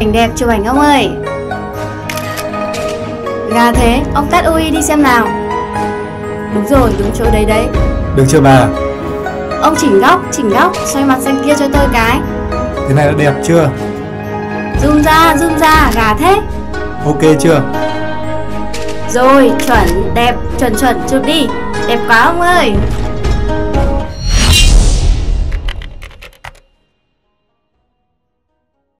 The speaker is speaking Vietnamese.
Cảnh đẹp chụp ảnh ông ơi. Gà thế, ông tắt UI đi xem nào. Đúng rồi, đúng chỗ đấy đấy. Được chưa bà? Ông chỉnh góc, xoay mặt sang kia cho tôi cái. Thế này đã đẹp chưa? Zoom ra, gà thế. Ok chưa? Rồi, chuẩn, đẹp, chuẩn chụp đi. Đẹp quá ông ơi.